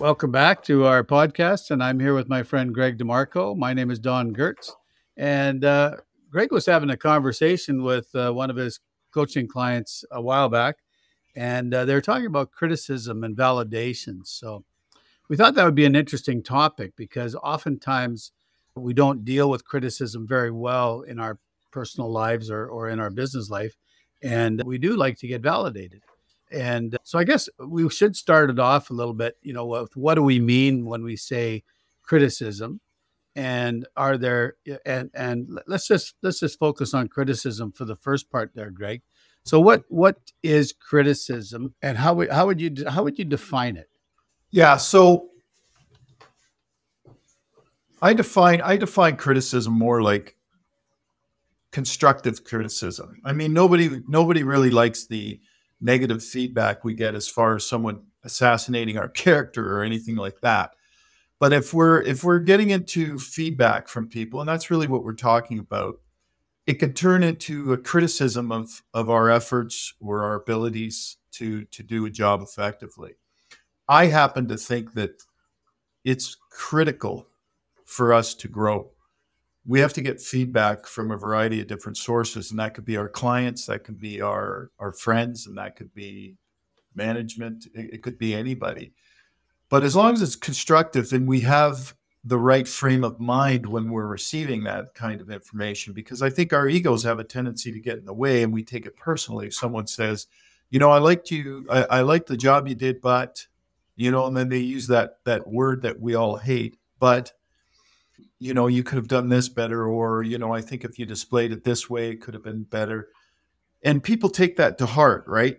Welcome back to our podcast, and I'm here with my friend Greg DeMarco. My name is Don Gertz, and Greg was having a conversation with one of his coaching clients a while back, and they were talking about criticism and validation. So we thought that would be an interesting topic because oftentimes we don't deal with criticism very well in our personal lives or in our business life, and we do like to get validated. And so I guess we should start it off a little bit, you know, with what do we mean when we say criticism, and are there, and let's just focus on criticism for the first part there, Greg. So what is criticism, and how would you define it? Yeah. So I define criticism more like constructive criticism. I mean, nobody really likes the negative feedback we get as far as someone assassinating our character or anything like that. But if we're getting into feedback from people, and that's really what we're talking about, it could turn into a criticism of our efforts or our abilities to do a job effectively. I happen to think that it's critical for us to grow. We have to get feedback from a variety of different sources, and that could be our clients, that could be our friends, and that could be management. It could be anybody. But as long as it's constructive and we have the right frame of mind when we're receiving that kind of information, because I think our egos have a tendency to get in the way and we take it personally. If someone says, you know, I liked the job you did, but, you know, and then they use that word that we all hate, but, you know, you could have done this better, or, you know, I think if you displayed it this way, it could have been better. And people take that to heart, right?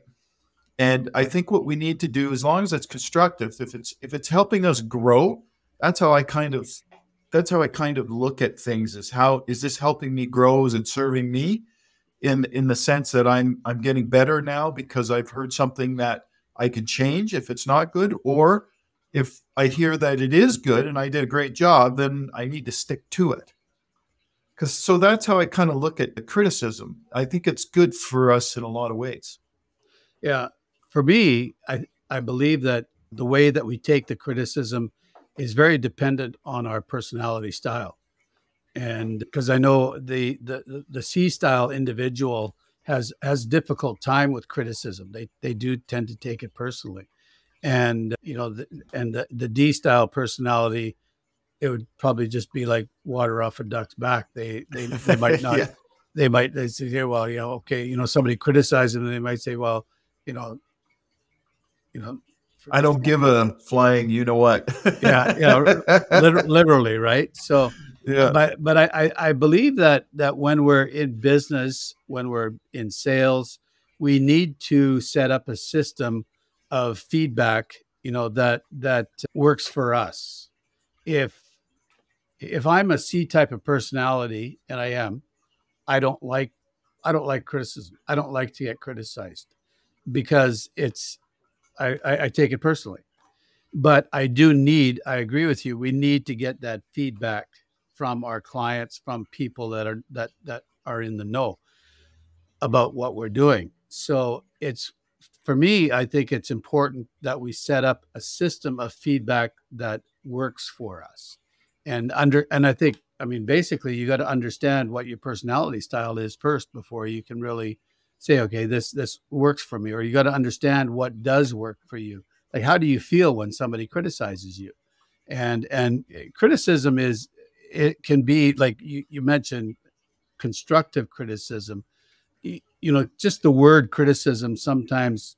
And I think what we need to do, as long as it's constructive, if it's helping us grow, that's how I kind of look at things, is how is this helping me grow? Is it serving me in the sense that I'm getting better now because I've heard something that I could change if it's not good, or if I hear that it is good and I did a great job, then I need to stick to it. So that's how I kind of look at the criticism. I think it's good for us in a lot of ways. Yeah. For me, I believe that the way that we take the criticism is very dependent on our personality style. And because I know the C-style individual has difficult time with criticism. They do tend to take it personally. And, you know, the D style personality, it would probably just be like water off a duck's back. They might not, they say, yeah, well, you know, okay, you know, somebody criticizes them and they might say, well, you know, I don't give a flying, you know what? Literally. Right. So, yeah. But I believe that when we're in business, when we're in sales, we need to set up a system of feedback, you know, that works for us. If I'm a C type of personality, and I am, I don't like criticism. I don't like to get criticized because I take it personally. But I agree with you, we need to get that feedback from our clients, from people that are in the know about what we're doing. So for me, I think it's important that we set up a system of feedback that works for us. And I think, I mean, basically you got to understand what your personality style is first before you can really say, okay, this works for me, or you got to understand what does work for you. Like, how do you feel when somebody criticizes you? And criticism can be like you mentioned, constructive criticism. You know, just the word criticism sometimes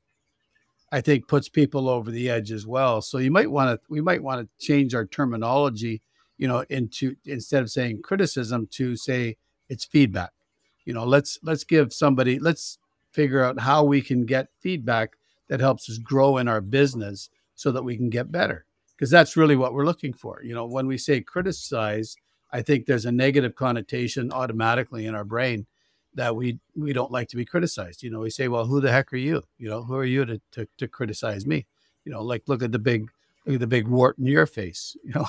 I think puts people over the edge as well. So we might want to change our terminology, you know, instead of saying criticism to say it's feedback. You know, let's figure out how we can get feedback that helps us grow in our business so that we can get better. Because that's really what we're looking for. You know, when we say criticize, I think there's a negative connotation automatically in our brain that we don't like to be criticized. You know, we say, well, who the heck are you? You know, who are you to criticize me? You know, like, look at the big wart in your face, you know?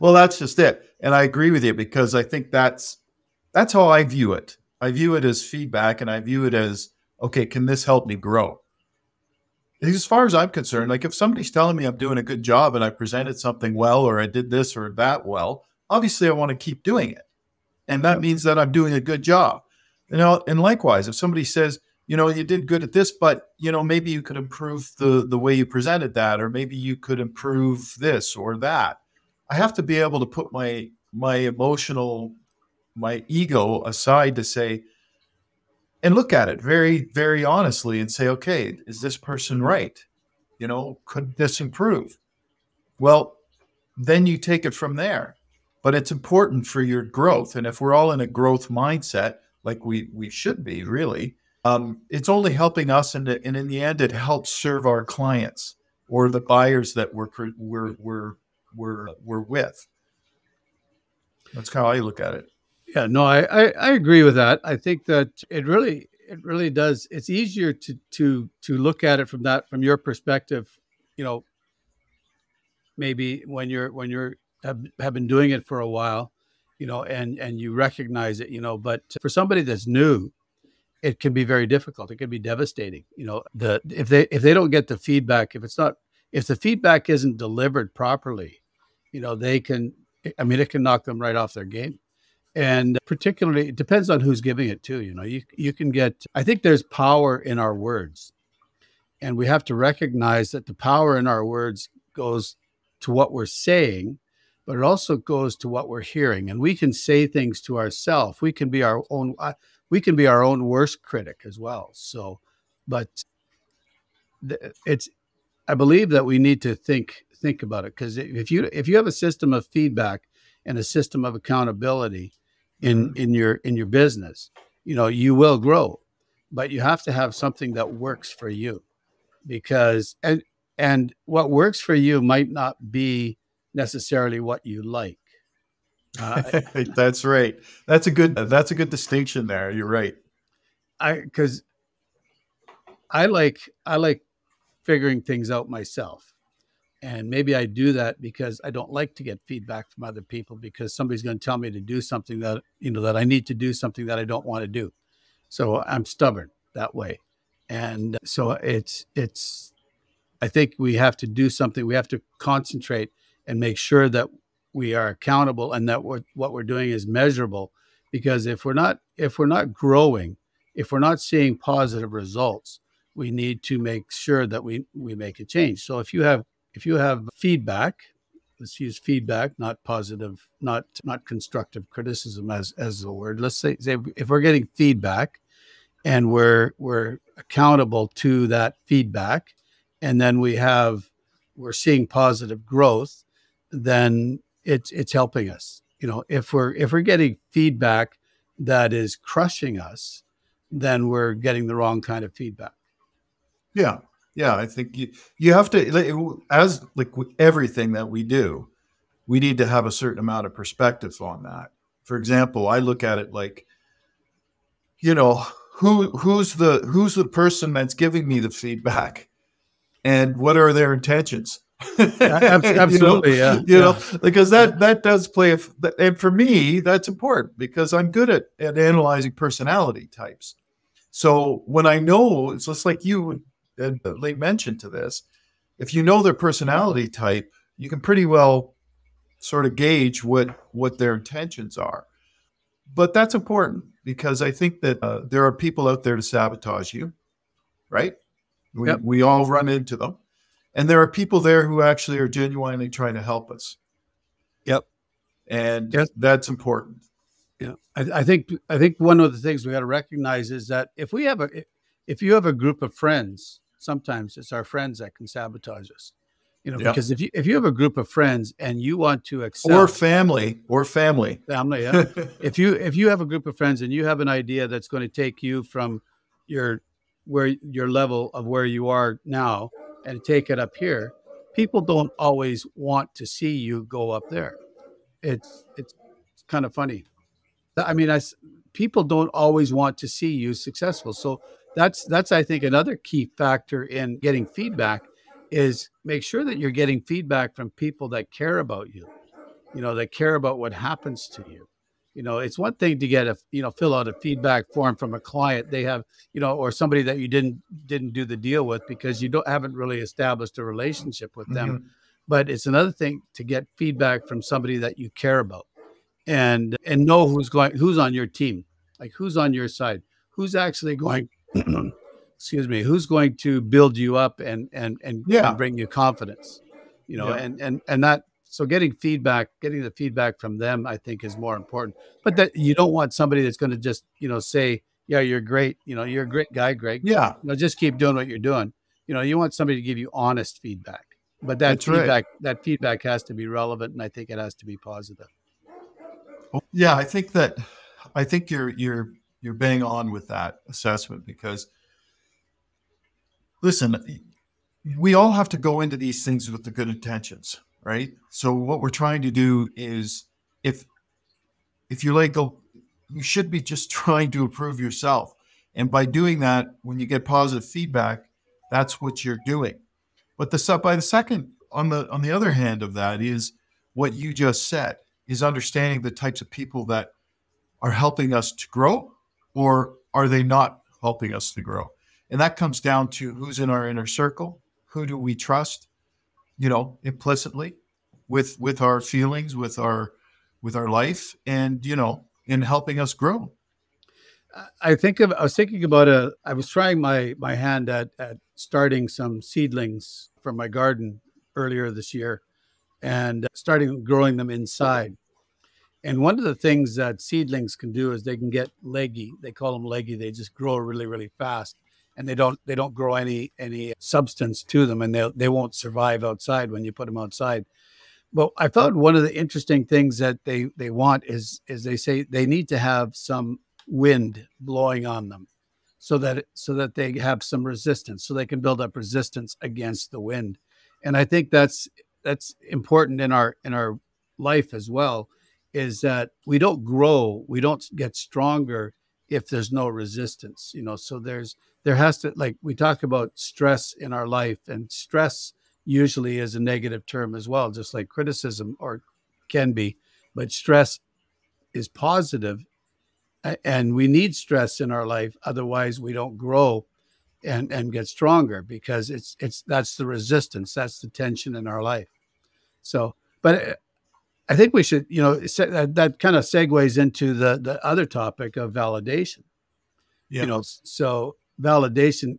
Well, that's just it. And I agree with you, because I think that's how I view it. I view it as feedback, and I view it as, okay, can this help me grow? as far as I'm concerned, like if somebody's telling me I'm doing a good job and I presented something well, or I did this or that well, obviously I want to keep doing it. And that means that I'm doing a good job. You know, and likewise, if somebody says, you know, you did good at this, but, you know, maybe you could improve the way you presented that, or maybe you could improve this or that. I have to be able to put my emotional, my ego aside to say, and look at it very, very honestly and say, okay, is this person right? You know, could this improve? Well, then you take it from there. But it's important for your growth. And if we're all in a growth mindset, like we should be really, it's only helping us. And in the end, it helps serve our clients or the buyers that we're with. That's how I look at it. Yeah, no, I agree with that. I think that it really does. It's easier to look at it from that, from your perspective, you know, maybe when you have been doing it for a while, you know, and you recognize it, you know, but for somebody that's new, it can be very difficult. It can be devastating. You know, if they don't get the feedback, if the feedback isn't delivered properly, you know, it can knock them right off their game. And particularly, it depends on who's giving it to, you know, you can get, I think there's power in our words, and we have to recognize that the power in our words goes to what we're saying, but it also goes to what we're hearing. And we can say things to ourselves. We can be our own, worst critic as well. So, but I believe that we need to think about it. 'Cause if you have a system of feedback and a system of accountability in your business, you know, you will grow, but you have to have something that works for you, because, and what works for you might not be necessarily what you like. That's right. That's a good distinction there. You're right. Because I like figuring things out myself. And maybe I do that because I don't like to get feedback from other people, because somebody's going to tell me to do something that, you know, that I need to do something that I don't want to do. So I'm stubborn that way. And so I think we have to do something. We have to concentrate and make sure that we are accountable and that what we're doing is measurable. Because if we're not growing, if we're not seeing positive results, we need to make sure that we make a change. So if you have feedback, let's use feedback, not positive, not constructive criticism as the word. Let's say if we're getting feedback and we're accountable to that feedback, and then we're seeing positive growth, then it's helping us. You know, if we're getting feedback that is crushing us, then we're getting the wrong kind of feedback. Yeah. Yeah, I think you have to, as like everything that we do, we need to have a certain amount of perspective on that. For example, I look at it like, you know, who's the person that's giving me the feedback, and what are their intentions? Absolutely, you know, yeah. You know, because that does play, and for me, that's important, because I'm good at analyzing personality types. So when I know, it's just like you and lay mention to this, if you know their personality type, you can pretty well sort of gauge what their intentions are. But that's important, because I think that there are people out there to sabotage you, right? We all run into them. And there are people there who actually are genuinely trying to help us. Yep. And that's important. Yeah. I think one of the things we got to recognize is that if you have a group of friends, sometimes it's our friends that can sabotage us, you know, because if you have a group of friends and you want to excel, or family, yeah. if you have a group of friends and you have an idea that's going to take you from your level of where you are now and take it up here, people don't always want to see you go up there. It's kind of funny. I mean, people don't always want to see you successful. So that's I think another key factor in getting feedback is make sure that you're getting feedback from people that care about you, you know, that care about what happens to you. You know, it's one thing to get a, you know, fill out a feedback form from a client they have, you know, or somebody that you didn't do the deal with because you haven't really established a relationship with them. Mm-hmm. But it's another thing to get feedback from somebody that you care about and know who's on your team, like who's on your side, who's actually going, excuse me, who's going to build you up and bring you confidence, you know, and that. So getting the feedback from them, I think is more important, but that you don't want somebody that's going to just, you know, say, yeah, you're great. You know, you're a great guy, Greg. Yeah. You know, just keep doing what you're doing. You know, you want somebody to give you honest feedback, but that feedback has to be relevant. And I think it has to be positive. Yeah. I think you're bang on with that assessment because listen, we all have to go into these things with the good intentions. Right. So what we're trying to do is if you're legal, you should be just trying to improve yourself. And by doing that, when you get positive feedback, that's what you're doing. But on the other hand of that is what you just said is understanding the types of people that are helping us to grow or are they not helping us to grow? And that comes down to who's in our inner circle, who do we trust? You know, implicitly with our feelings, with our life and, you know, in helping us grow. I was trying my hand at starting some seedlings from my garden earlier this year and starting growing them inside. And one of the things that seedlings can do is they can get leggy. They call them leggy. They just grow really, really fast. And they don't grow any substance to them, and they won't survive outside when you put them outside. But I found one of the interesting things that they want is they say they need to have some wind blowing on them, so that they have some resistance, so they can build up resistance against the wind. And I think that's important in our life as well, is that we don't grow, we don't get stronger if there's no resistance, you know. So there has to, like we talk about stress in our life, and stress usually is a negative term as well, just like criticism or can be, but stress is positive and we need stress in our life. Otherwise we don't grow and get stronger because that's the resistance. That's the tension in our life. So, but I think we should, you know, that kind of segues into the other topic of validation. Yeah. You know, so validation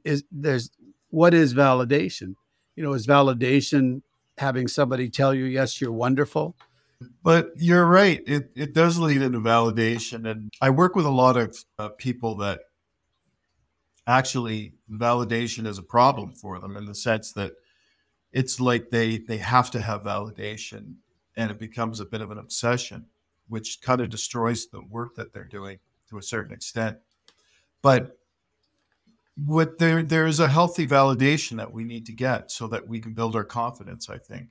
what is validation? You know, is validation having somebody tell you, yes, you're wonderful? But you're right. It does lead into validation. And I work with a lot of people that actually validation is a problem for them in the sense that it's like they have to have validation. And it becomes a bit of an obsession, which kind of destroys the work that they're doing to a certain extent. But what there is a healthy validation that we need to get so that we can build our confidence, I think.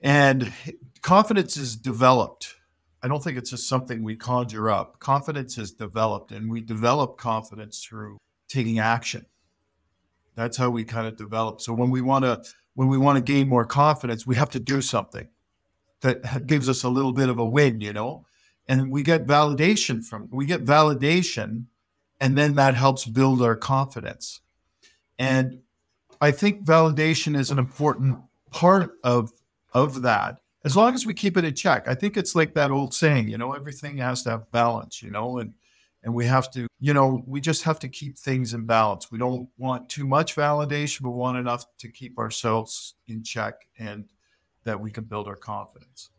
And confidence is developed. I don't think it's just something we conjure up. Confidence is developed, and we develop confidence through taking action. That's how we kind of develop. So when we want to gain more confidence, we have to do something that gives us a little bit of a win, you know, and we get validation and then that helps build our confidence. And I think validation is an important part of that, as long as we keep it in check. I think it's like that old saying, you know, everything has to have balance, you know, and we have to, you know, we just have to keep things in balance. We don't want too much validation, but want enough to keep ourselves in check and that we can build our confidence.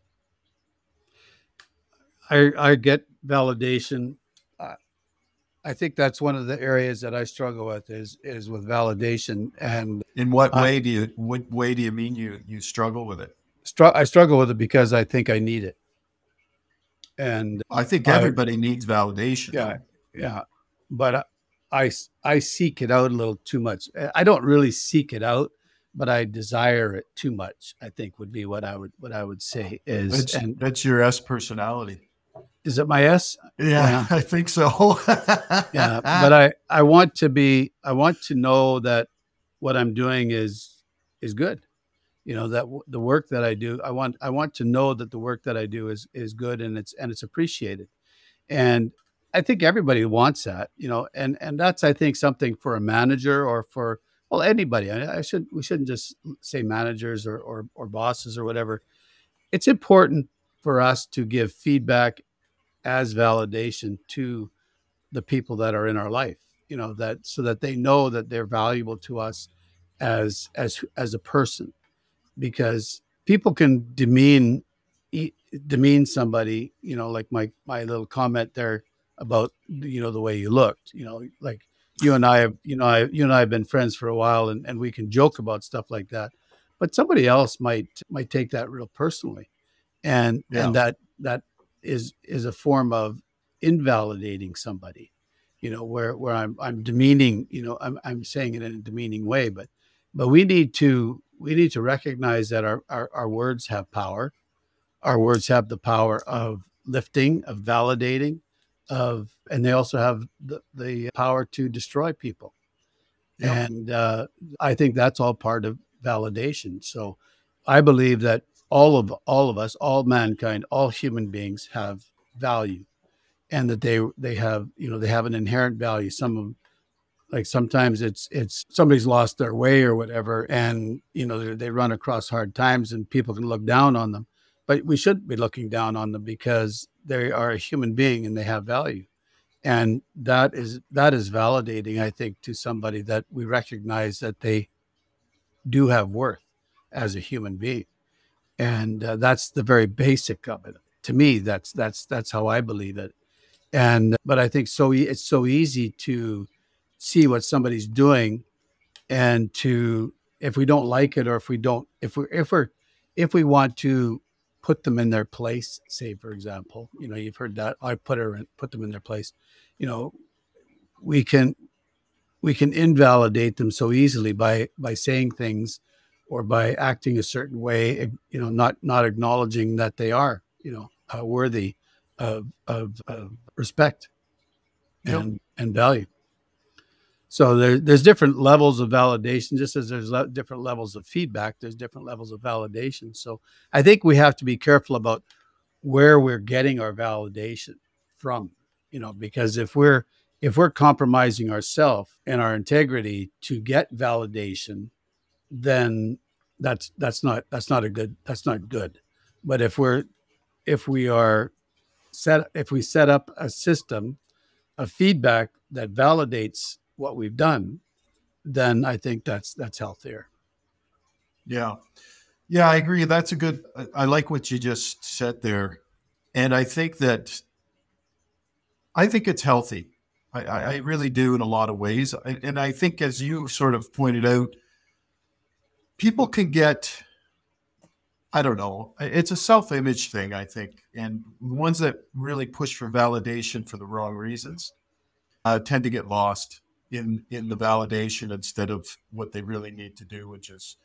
I get validation. I think that's one of the areas that I struggle with is with validation. And in what way do you mean you struggle with it? I struggle with it because I think I need it. And I think everybody needs validation. Yeah. Yeah. But I seek it out a little too much. I don't really seek it out, but I desire it too much, I think would be what I would say is. That's your S personality. Is it my S? Yeah. I think so. Yeah. But I want to know that what I'm doing is good. you know, that the work that I do, I want to know that the work that I do is good and it's appreciated. And I think everybody wants that, you know, and that's, I think, something for a manager or for, well, anybody. We shouldn't just say managers or bosses or whatever. It's important for us to give feedback as validation to the people that are in our life, you know, that, so that they know that they're valuable to us as a person, because people can demean somebody, you know, like my little comment there about, you know, the way you looked, you know, like you and I have, you know, you and I have been friends for a while, and we can joke about stuff like that, but somebody else might take that real personally. And, yeah. And that is a form of invalidating somebody, you know, where I'm demeaning, you know, I'm saying it in a demeaning way, but we need to recognize that our words have power. Our words have the power of lifting, of validating, and they also have the power to destroy people. Yeah. And I think that's all part of validation. So I believe that all of us, all mankind, all human beings have value, and that they have, you know, they have an inherent value. Some of, like, sometimes it's somebody's lost their way or whatever, and, you know, they run across hard times and people can look down on them, but we shouldn't be looking down on them, because they are a human being and they have value. And that is validating, I think, to somebody, that we recognize that they do have worth as a human being. And that's the very basic of it. To me, that's how I believe it. And, but I think it's so easy to see what somebody's doing, and to, if we don't like it, or if we want to put them in their place, say, for example, you know, you've heard that, I put them in their place, you know, we can invalidate them so easily by saying things, or by acting a certain way, you know, not acknowledging that they are, you know, worthy of respect and, yep, and value. So there's different levels of validation, just as there's different levels of feedback, there's different levels of validation. So I think we have to be careful about where we're getting our validation from, you know, because if we're compromising ourselves and our integrity to get validation, then that's not good. But if we set up a system of feedback that validates what we've done, then I think that's healthier. Yeah. Yeah, I agree. That's a good, I like what you just said there. And I think it's healthy. I really do, in a lot of ways. And I think, as you sort of pointed out, people can get, I don't know, it's a self-image thing, I think. And the ones that really push for validation for the wrong reasons tend to get lost in the validation, instead of what they really need to do, which is,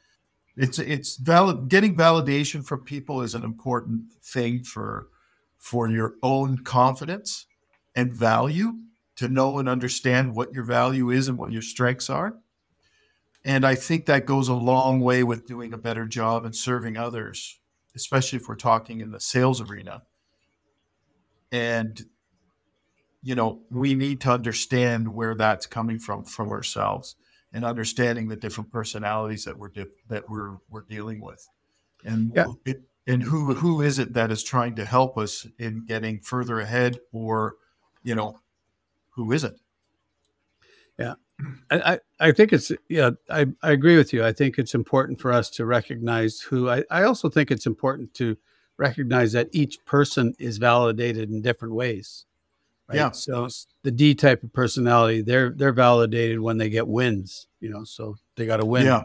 it's valid. Getting validation from people is an important thing for your own confidence and value, to know and understand what your value is and what your strengths are. And I think that goes a long way with doing a better job and serving others, especially if we're talking in the sales arena. And, you know, we need to understand where that's coming from ourselves, and understanding the different personalities that we're dealing with, and yeah, and who is it that is trying to help us in getting further ahead, or, you know, who isn't? Yeah. I think it's, yeah, I agree with you. I think it's important for us to recognize who, I also think it's important to recognize that each person is validated in different ways. Right? Yeah. So the D type of personality, they're validated when they get wins, you know, so they got to win. Yeah.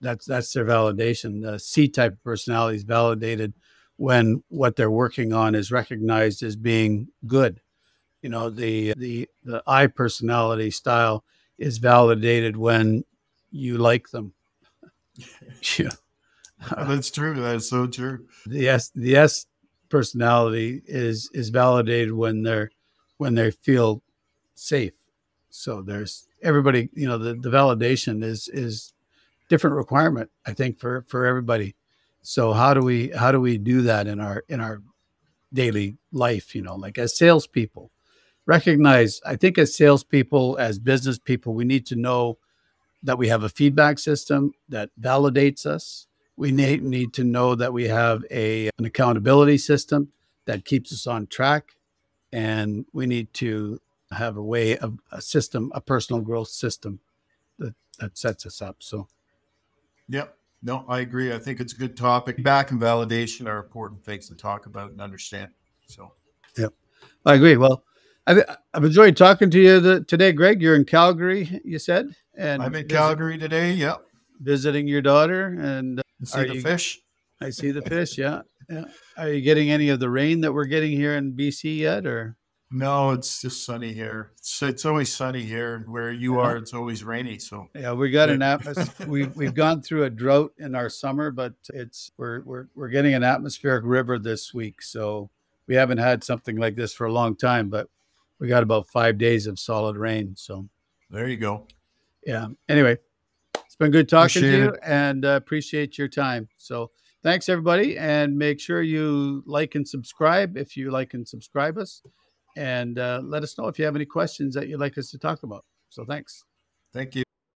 That's their validation. The C type of personality is validated when what they're working on is recognized as being good. You know, the I personality style is validated when you like them. Yeah. That's true. That's so true. The S personality is validated when they feel safe. So there's everybody, you know, the validation is different requirement, I think, for everybody. So how do we do that in our daily life? You know, like as salespeople, recognize, I think as salespeople, as business people, we need to know that we have a feedback system that validates us. We need to know that we have an accountability system that keeps us on track. And we need to have a way of a personal growth system that sets us up. So. Yep. No, I agree. I think it's a good topic. Feedback and validation are important things to talk about and understand. So. Yep. I agree. Well, I've enjoyed talking to you today, Greg. You're in Calgary, you said? And I'm in Calgary today. Yep. Visiting your daughter. And see the fish. I see the fish. Yeah. Yeah. Are you getting any of the rain that we're getting here in BC yet, or? No, it's just sunny here. It's always sunny here. Where you are, it's always rainy. So yeah, we got an atmosphere. We've gone through a drought in our summer, but we're getting an atmospheric river this week. So we haven't had something like this for a long time, but we got about 5 days of solid rain. So there you go. Yeah. Anyway, it's been good talking to you, and appreciate your time. So thanks everybody, and make sure you like and subscribe if you like and subscribe us. And let us know if you have any questions that you'd like us to talk about. So thanks. Thank you.